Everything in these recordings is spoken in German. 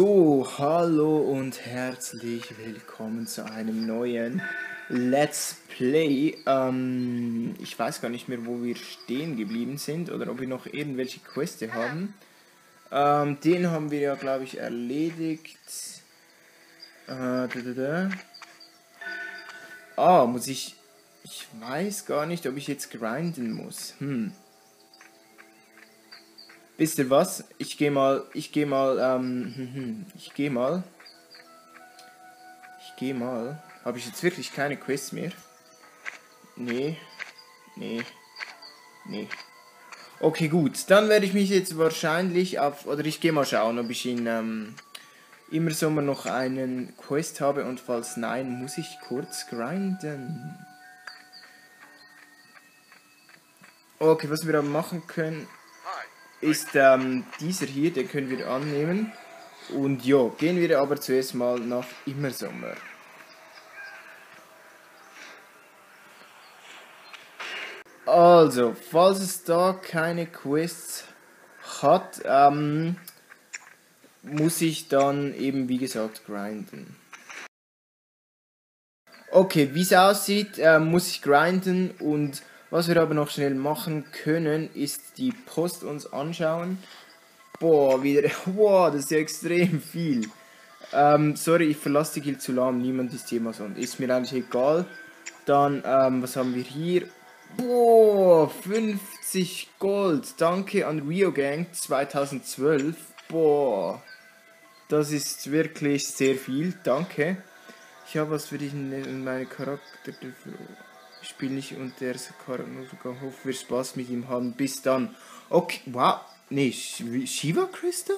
So, hallo und herzlich willkommen zu einem neuen Let's Play. Ich weiß gar nicht mehr, wo wir stehen geblieben sind oder ob wir noch irgendwelche Queste haben. Den haben wir ja, glaube ich, erledigt. Muss ich... Ich weiß gar nicht, ob ich jetzt grinden muss. Wisst ihr was? Ich gehe mal. Habe ich jetzt wirklich keine Quest mehr? Nee. Okay, gut. Dann werde ich mich jetzt wahrscheinlich auf... Oder ich gehe mal schauen, ob ich in Immersommer noch einen Quest habe. Und falls nein, muss ich kurz grinden. Okay, was wir da machen können... ist dieser hier, den können wir annehmen. Und ja, gehen wir aber zuerst mal nach Immersommer. Also, falls es da keine Quests hat, muss ich dann eben, wie gesagt, grinden. Okay, wie es aussieht, muss ich grinden. Und was wir aber noch schnell machen können, ist die Post uns anschauen. Boah, wieder... Wow, das ist ja extrem viel. Sorry, ich verlasse die Guild zu lahm. Niemand ist jemals und ist mir eigentlich egal. Dann, was haben wir hier? Boah, 50 Gold. Danke an RioGang 2012. Boah, das ist wirklich sehr viel. Danke. Ich habe was für dich in meine Charakter... Ich spiele nicht und der Karten hoffe, wir Spaß mit ihm haben. Bis dann. Okay, wow. Nee, Shiva Crystal?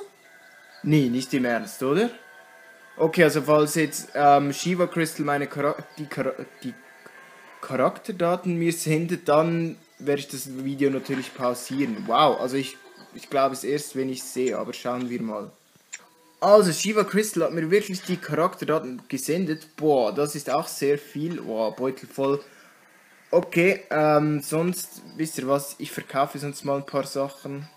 Nee, nicht im Ernst, oder? Okay, also falls jetzt Shiva Crystal meine Charakterdaten mir sendet, dann werde ich das Video natürlich pausieren. Wow, also ich glaube es erst, wenn ich es sehe, aber schauen wir mal. Also, Shiva Crystal hat mir wirklich die Charakterdaten gesendet. Boah, das ist auch sehr viel. Wow, Beutel voll. Okay, sonst, wisst ihr was, ich verkaufe sonst mal ein paar Sachen.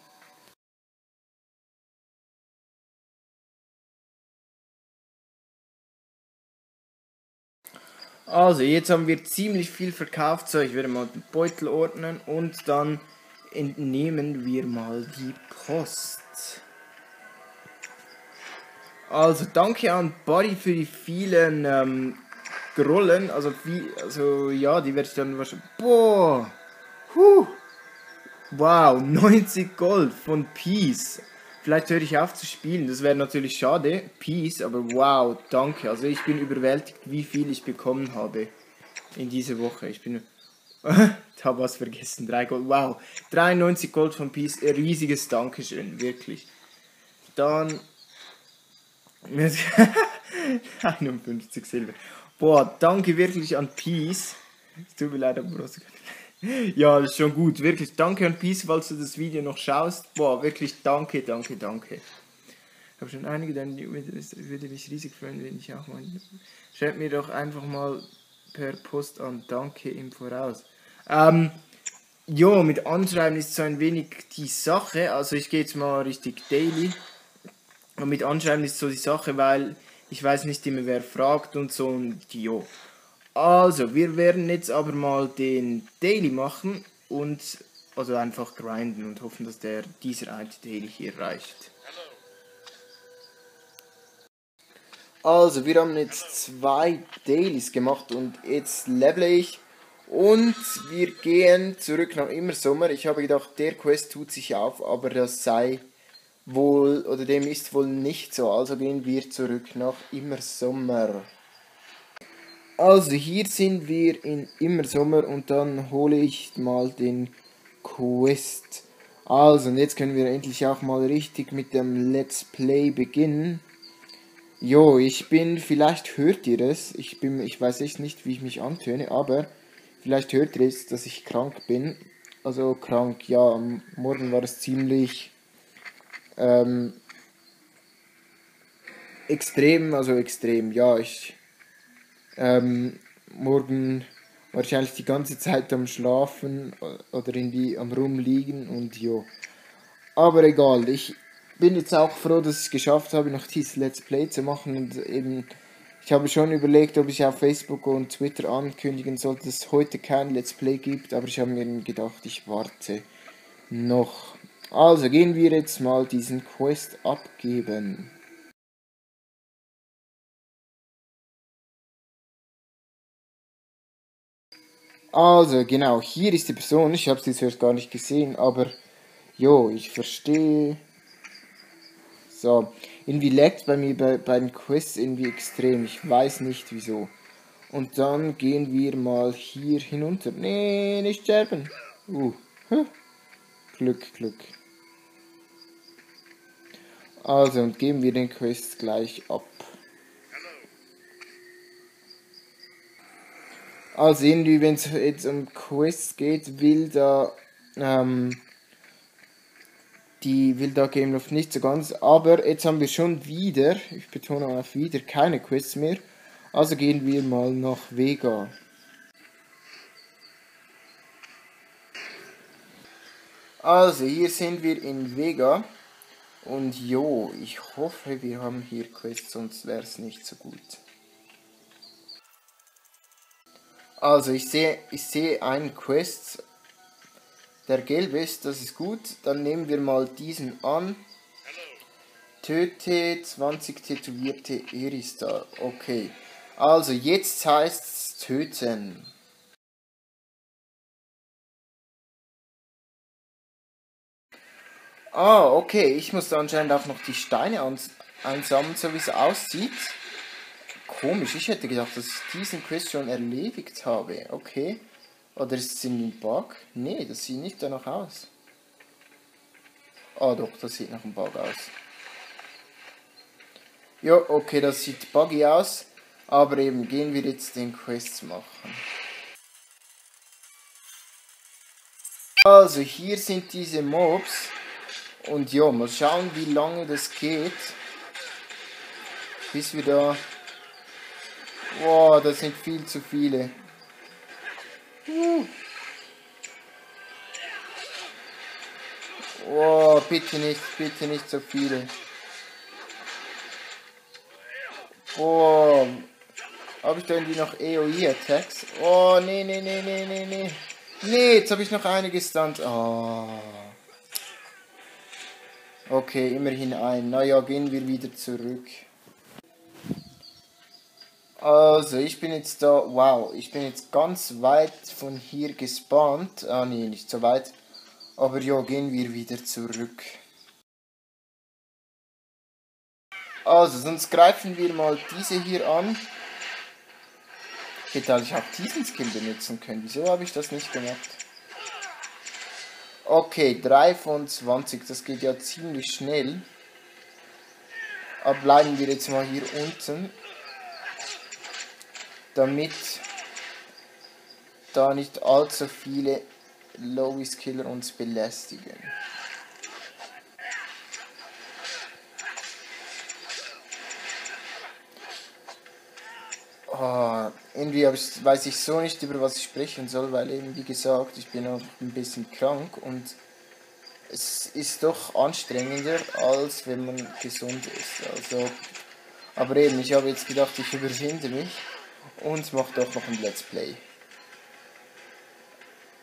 Also, jetzt haben wir ziemlich viel verkauft, so ich werde mal den Beutel ordnen und dann entnehmen wir mal die Post. Also, danke an Buddy für die vielen, Rollen, also ja, die werde ich dann wahrscheinlich. Boah! Huh. Wow, 90 Gold von Peace. Vielleicht höre ich auf zu spielen, das wäre natürlich schade. Peace, aber wow, danke. Also ich bin überwältigt, wie viel ich bekommen habe in dieser Woche. Ich bin... Ich habe was vergessen, 3 Gold. Wow, 93 Gold von Peace, ein riesiges Dankeschön, wirklich. Dann... 51 Silber. Boah, danke wirklich an Peace. Es tut mir leid, aber ja, das ist schon gut. Wirklich, danke an Peace, falls du das Video noch schaust. Boah, wirklich, danke. Ich habe schon einige, dann würde mich riesig freuen, wenn ich auch mal... Schreibt mir doch einfach mal per Post an. Danke im Voraus. Jo, mit Anschreiben ist so ein wenig die Sache. Also ich gehe jetzt mal richtig daily. Und mit Anschreiben ist so die Sache, weil... Ich weiß nicht immer, wer fragt und so und jo. Also, wir werden jetzt aber mal den Daily machen und also einfach grinden und hoffen, dass dieser eine Daily hier reicht. Also, wir haben jetzt 2 Dailies gemacht und jetzt level ich und wir gehen zurück nach Immersommer. Ich habe gedacht, der Quest tut sich auf, aber das sei... wohl, oder dem ist wohl nicht so, also gehen wir zurück nach Immersommer. Also hier sind wir in Immersommer und dann hole ich mal den Quest. Also und jetzt können wir endlich auch mal richtig mit dem Let's Play beginnen. Jo, ich bin, vielleicht hört ihr es, ich weiß echt nicht, wie ich mich antöne, aber vielleicht hört ihr es, dass ich krank bin. Also krank, ja, am Morgen war es ziemlich... extrem, ja, ich morgen wahrscheinlich die ganze Zeit am Schlafen oder am Rumliegen und jo. Aber egal, ich bin jetzt auch froh, dass ich es geschafft habe, noch dieses Let's Play zu machen. Und eben, ich habe schon überlegt, ob ich auf Facebook und Twitter ankündigen sollte, dass es heute kein Let's Play gibt, aber ich habe mir gedacht, ich warte noch. Also gehen wir jetzt mal diesen Quest abgeben. Also genau, hier ist die Person, ich habe sie zuerst gar nicht gesehen, aber jo, ich verstehe. So, irgendwie laggt bei mir beim Quest irgendwie extrem, ich weiß nicht wieso. Und dann gehen wir mal hier hinunter. Nee, nicht sterben. Glück. Also, und geben wir den Quest gleich ab. Also irgendwie, wenn es jetzt um Quests geht, will da Gameloft nicht so ganz, aber jetzt haben wir schon wieder, ich betone auf wieder, keine Quests mehr, also gehen wir mal nach Vega. Also hier sind wir in Vega und jo, ich hoffe wir haben hier Quests, sonst wäre es nicht so gut. Also ich sehe einen Quest, der gelb ist, das ist gut. Dann nehmen wir mal diesen an. Töte 20 tätowierte Eristar. Okay, also jetzt heißt es töten. Ah, okay, ich muss anscheinend auch noch die Steine einsammeln, so wie es aussieht. Komisch, ich hätte gedacht, dass ich diesen Quest schon erledigt habe. Okay. Oder ist es ein Bug? Nee, das sieht nicht danach aus. Ah doch, das sieht nach einem Bug aus. Ja, okay, das sieht buggy aus. Aber eben, gehen wir jetzt den Quest machen. Also, hier sind diese Mobs. Und ja, mal schauen, wie lange das geht. Bis wir da... Wow, das sind viel zu viele. Wow, bitte nicht so viele. Wow. Habe ich da irgendwie noch AOE-Attacks? Oh, nee. Nee, jetzt habe ich noch eine gestunt. Oh. Okay, immerhin ein. Naja, gehen wir wieder zurück. Also, ich bin jetzt da, wow, ich bin jetzt ganz weit von hier gespawnt. Ah, nee, nicht so weit. Aber ja, gehen wir wieder zurück. Also, sonst greifen wir mal diese hier an. Hätte ich auch diesen Skill benutzen können. Wieso habe ich das nicht gemacht? Okay, 3 von 20, das geht ja ziemlich schnell. Aber bleiben wir jetzt mal hier unten, damit da nicht allzu viele Lobby-Killer uns belästigen. Oh, irgendwie weiß ich so nicht, über was ich sprechen soll, weil eben, wie gesagt, ich bin auch ein bisschen krank und es ist doch anstrengender, als wenn man gesund ist. Also, aber eben, ich habe jetzt gedacht, ich überwinde mich und macht auch noch ein Let's Play.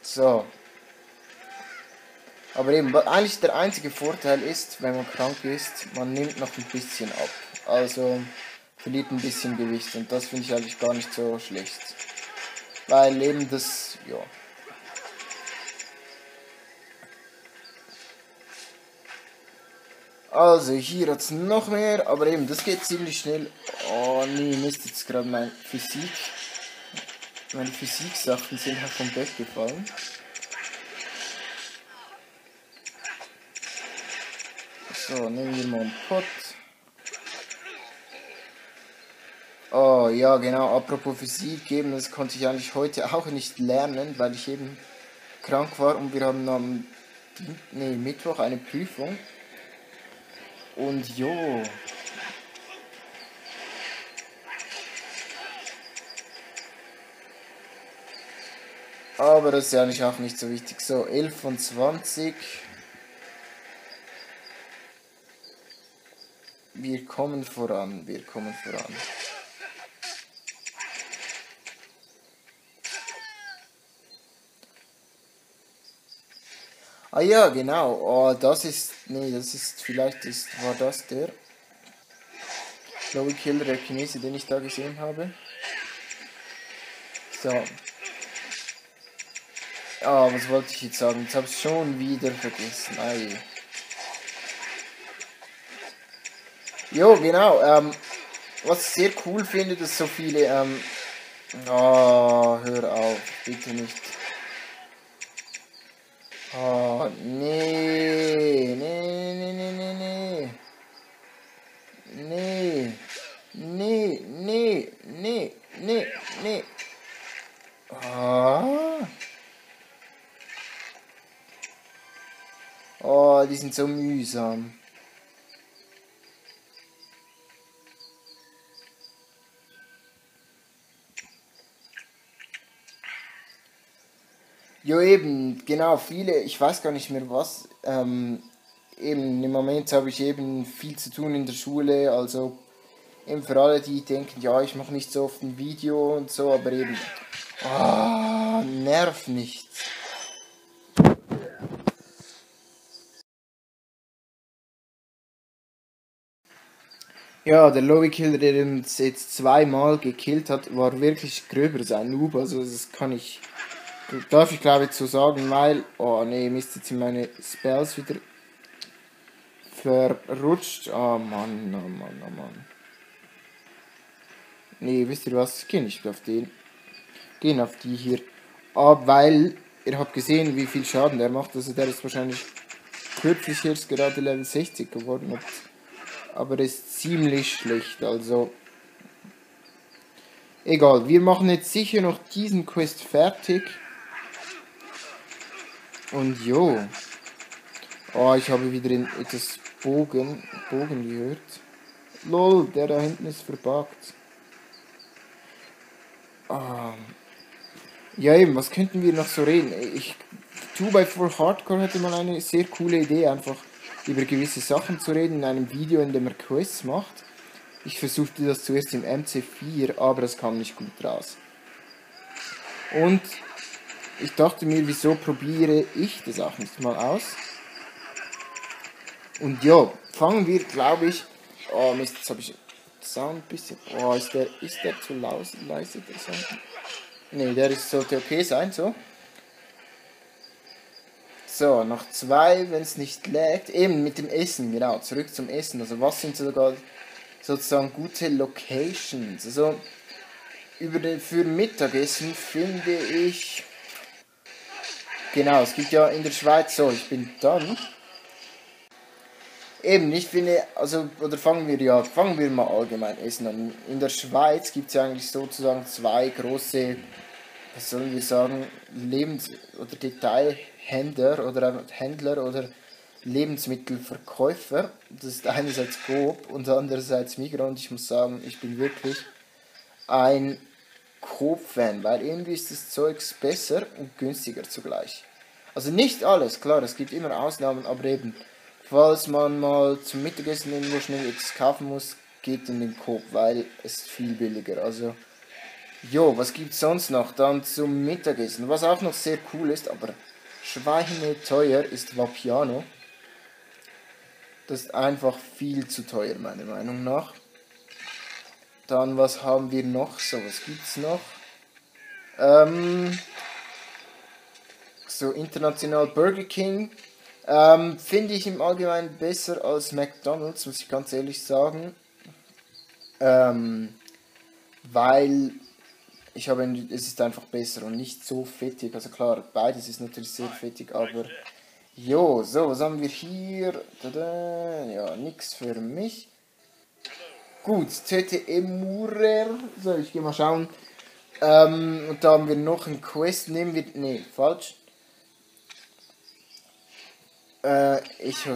So. Aber eben, eigentlich der einzige Vorteil ist, wenn man krank ist, man nimmt noch ein bisschen ab. Also verliert ein bisschen Gewicht und das finde ich eigentlich gar nicht so schlecht. Weil eben das, ja. Also hier hat es noch mehr, aber eben, das geht ziemlich schnell. Oh nee, Mist, jetzt gerade meine Physik-Sachen sind halt vom Bett gefallen. So, nehmen wir mal einen Pott. Oh ja, genau, apropos Physik geben, das konnte ich eigentlich heute auch nicht lernen, weil ich eben krank war und wir haben am Mittwoch eine Prüfung. Und jo. Aber das ist ja eigentlich auch nicht so wichtig. So, 11 von 20. Wir kommen voran, wir kommen voran. Ah ja, genau. Oh, das ist... Nee, das ist... Vielleicht ist... War das der? Lobby-Killer, der Chinese, den ich da gesehen habe. So. Ah, was wollte ich jetzt sagen? Jetzt habe ich schon wieder vergessen. Ei. Jo, genau. Was ich sehr cool finde, dass so viele... Oh, hör auf. Bitte nicht. Oh, nee, nee, nee, nee, nee, nee, nee, nee, nee, nee, nee, oh. Oh, die sind so mühsam. Jo, eben, genau, viele, ich weiß gar nicht mehr was, eben, im Moment habe ich eben viel zu tun in der Schule, also, eben für alle, die denken, ja, ich mache nicht so oft ein Video und so, aber eben, ah, nerv nicht. Ja, der Lobby-Killer, der uns jetzt zweimal gekillt hat, war wirklich gröber, sein Noob, also das kann ich... Darf ich glaube ich so sagen, weil... Oh ne, Mist, jetzt sind meine Spells wieder verrutscht. Oh Mann, oh Mann, oh Mann. Ne, wisst ihr was? Ich gehe nicht auf den. Gehen auf die hier. Ah, weil... Ihr habt gesehen, wie viel Schaden der macht. Also der ist wahrscheinlich kürzlich jetzt gerade Level 60 geworden. Aber der ist ziemlich schlecht, also... Egal, wir machen jetzt sicher noch diesen Quest fertig. Und jo. Oh, ich habe wieder etwas Bogen gehört. Lol, der da hinten ist verpackt. Ja eben, was könnten wir noch so reden? 2x4 Hardcore hätte mal eine sehr coole Idee, einfach über gewisse Sachen zu reden in einem Video, in dem er Quests macht. Ich versuchte das zuerst im MC4, aber es kam nicht gut raus. Und ich dachte mir, wieso probiere ich das auch nicht mal aus? Und ja, fangen wir, glaube ich... Oh Mist, jetzt habe ich Sound ein bisschen... Oh, ist der zu leise, der Sound? Ne, der sollte okay sein, so. So, noch zwei, wenn es nicht lägt. Eben, mit dem Essen, genau, zurück zum Essen. Also was sind sogar... sozusagen gute Locations, also für Mittagessen finde ich, genau, es gibt ja in der Schweiz, so, ich bin dann, eben, ich finde, also, oder fangen wir mal allgemein Essen an, in der Schweiz gibt es ja eigentlich sozusagen zwei große, was sollen wir sagen, Lebens- oder Detailhändler oder Lebensmittelverkäufer, das ist einerseits Coop und andererseits Migros, und ich muss sagen, ich bin wirklich ein Coop-Fan, weil irgendwie ist das Zeugs besser und günstiger zugleich. Also nicht alles, klar, es gibt immer Ausnahmen, aber eben, falls man mal zum Mittagessen irgendwo schnell etwas kaufen muss, geht in den Coop, weil es ist viel billiger, also jo, was gibt es sonst noch dann zum Mittagessen, was auch noch sehr cool ist, aber schweineteuer ist Vapiano. Das ist einfach viel zu teuer, meiner Meinung nach. Dann, was haben wir noch? So, was gibt's noch? So, international Burger King. Finde ich im Allgemeinen besser als McDonald's, muss ich ganz ehrlich sagen. Weil... es ist einfach besser und nicht so fettig, also klar, beides ist natürlich sehr fettig, aber... Jo, so, was haben wir hier? Tada, ja, nix für mich. Gut, Tete Emurer. So, ich gehe mal schauen. Und da haben wir noch ein Quest, nehmen wir... Ne, falsch.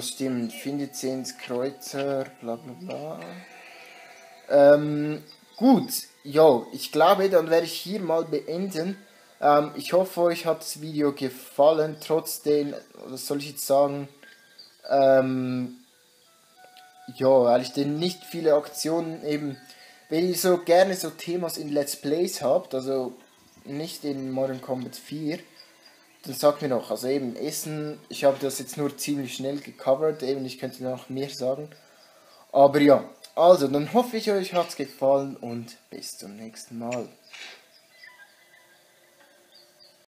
Stimmt, finde 10 Kreuzer, bla bla bla. Gut. Jo, ich glaube, dann werde ich hier mal beenden. Ich hoffe, euch hat das Video gefallen. Trotzdem, was soll ich jetzt sagen? Ja, weil ich denn nicht viele Aktionen eben, wenn ich so gerne so Themas in Let's Plays habt, also nicht in Modern Combat 4, dann sagt mir noch, also eben Essen, ich habe das jetzt nur ziemlich schnell gecovert, eben ich könnte noch mehr sagen, aber ja, also dann hoffe ich, euch hat's gefallen und bis zum nächsten Mal.